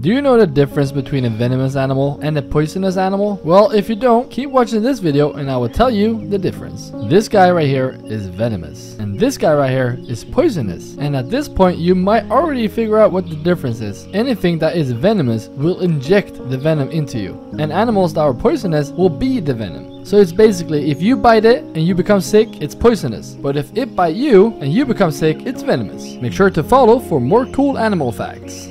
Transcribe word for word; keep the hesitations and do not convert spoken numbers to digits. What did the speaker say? Do you know the difference between a venomous animal and a poisonous animal? Well, if you don't, keep watching this video and I will tell you the difference. This guy right here is venomous and this guy right here is poisonous. And at this point, you might already figure out what the difference is. Anything that is venomous will inject the venom into you, and animals that are poisonous will be the venom. So it's basically, if you bite it and you become sick, it's poisonous. But if it bites you and you become sick, it's venomous. Make sure to follow for more cool animal facts.